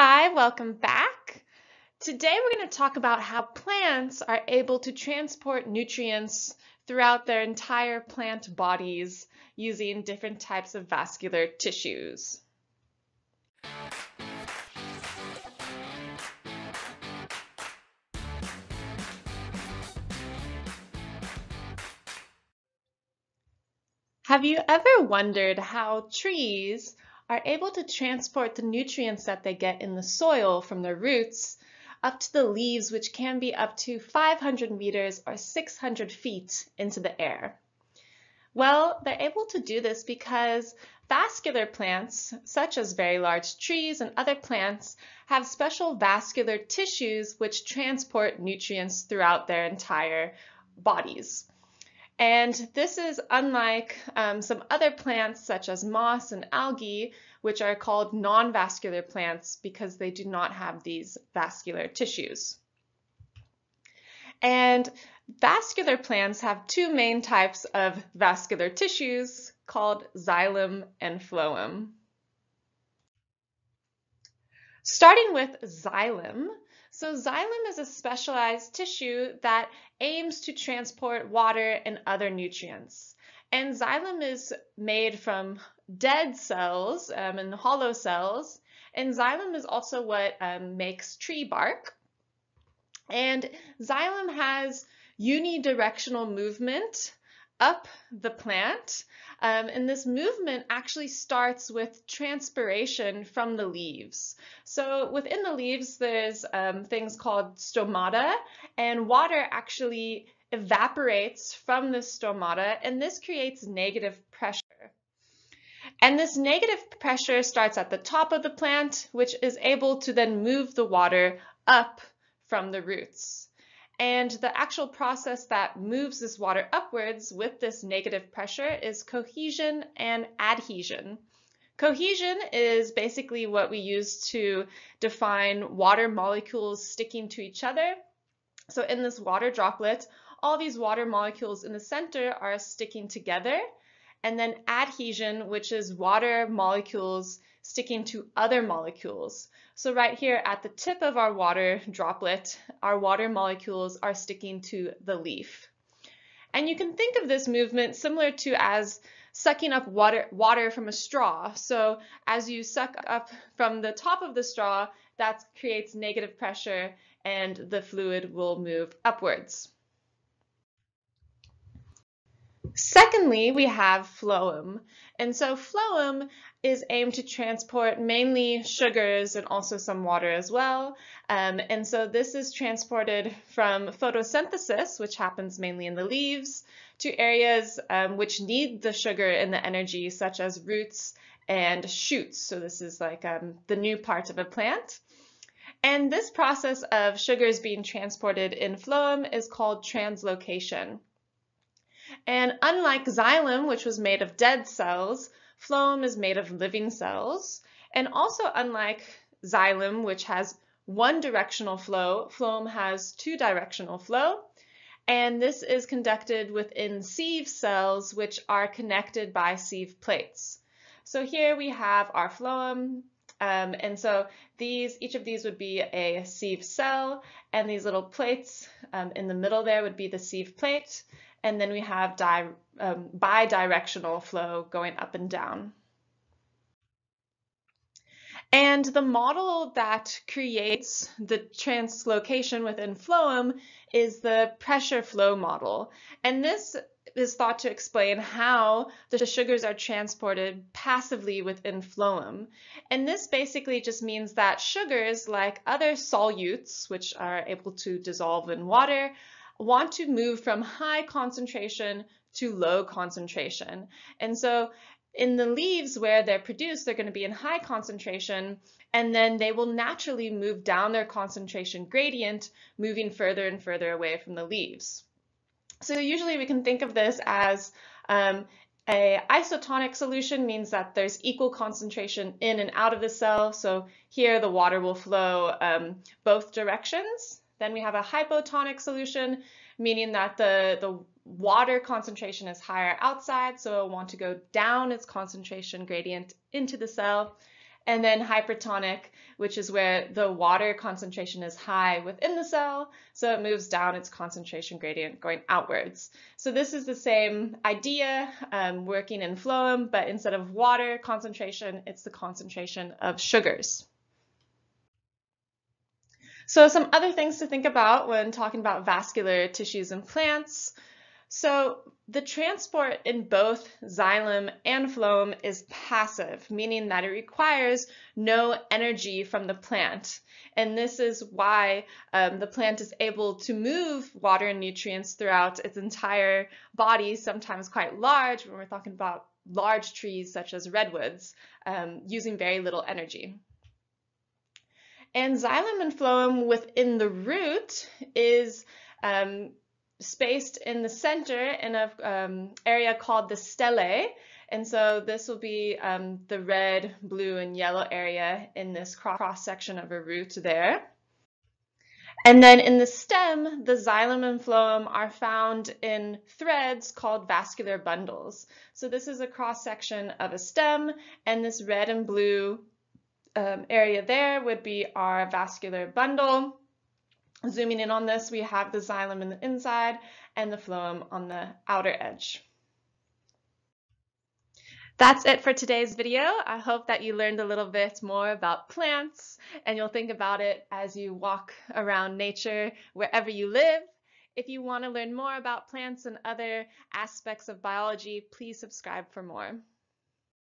Hi, welcome back. Today we're going to talk about how plants are able to transport nutrients throughout their entire plant bodies using different types of vascular tissues. Have you ever wondered how trees are able to transport the nutrients that they get in the soil from their roots up to the leaves, which can be up to 500 meters or 600 feet into the air? Well, they're able to do this because vascular plants, such as very large trees and other plants, have special vascular tissues which transport nutrients throughout their entire bodies. And this is unlike some other plants such as moss and algae, which are called non-vascular plants because they do not have these vascular tissues. And vascular plants have two main types of vascular tissues called xylem and phloem. Starting with xylem. So xylem is a specialized tissue that aims to transport water and other nutrients. And xylem is made from dead cells and hollow cells. And xylem is also what makes tree bark. And xylem has unidirectional movement up the plant. And this movement actually starts with transpiration from the leaves. So within the leaves, there's things called stomata, and water actually evaporates from the stomata, and this creates negative pressure. And this negative pressure starts at the top of the plant, which is able to then move the water up from the roots. And the actual process that moves this water upwards with this negative pressure is cohesion and adhesion. Cohesion is basically what we use to define water molecules sticking to each other. So in this water droplet, all these water molecules in the center are sticking together. And then adhesion, which is water molecules sticking to other molecules. So right here at the tip of our water droplet, our water molecules are sticking to the leaf. And you can think of this movement similar to as sucking up water from a straw. So as you suck up from the top of the straw, that creates negative pressure and the fluid will move upwards. Secondly, we have phloem. And so phloem is aimed to transport mainly sugars and also some water as well. And so this is transported from photosynthesis, which happens mainly in the leaves, to areas which need the sugar and the energy, such as roots and shoots. So this is like the new part of a plant. And this process of sugars being transported in phloem is called translocation. And unlike xylem, which was made of dead cells, phloem is made of living cells. And also unlike xylem, which has one directional flow, phloem has two directional flow. And this is conducted within sieve cells, which are connected by sieve plates. So here we have our phloem. And so each of these would be a sieve cell. And these little plates in the middle there would be the sieve plate. And then we have bidirectional flow going up and down. And the model that creates the translocation within phloem is the pressure flow model. And this is thought to explain how the sugars are transported passively within phloem. And this basically just means that sugars, like other solutes, which are able to dissolve in water, want to move from high concentration to low concentration. And so in the leaves where they're produced, they're going to be in high concentration, and then they will naturally move down their concentration gradient, moving further and further away from the leaves. So usually we can think of this as an isotonic solution means that there's equal concentration in and out of the cell. So here the water will flow both directions. Then we have a hypotonic solution, meaning that the water concentration is higher outside, so it'll want to go down its concentration gradient into the cell. and then hypertonic, which is where the water concentration is high within the cell, so it moves down its concentration gradient going outwards. So this is the same idea working in phloem, but instead of water concentration, it's the concentration of sugars. So some other things to think about when talking about vascular tissues in plants. So the transport in both xylem and phloem is passive, meaning that it requires no energy from the plant. And this is why the plant is able to move water and nutrients throughout its entire body, sometimes quite large when we're talking about large trees such as redwoods, using very little energy. And xylem and phloem within the root is spaced in the center in an area called the stele. And so this will be the red, blue, and yellow area in this cross-section of a root there. And then in the stem, the xylem and phloem are found in threads called vascular bundles. So this is a cross-section of a stem, and this red and blue area there would be our vascular bundle. Zooming in on this, we have the xylem on the inside and the phloem on the outer edge. That's it for today's video. I hope that you learned a little bit more about plants and you'll think about it as you walk around nature wherever you live. If you want to learn more about plants and other aspects of biology, please subscribe for more.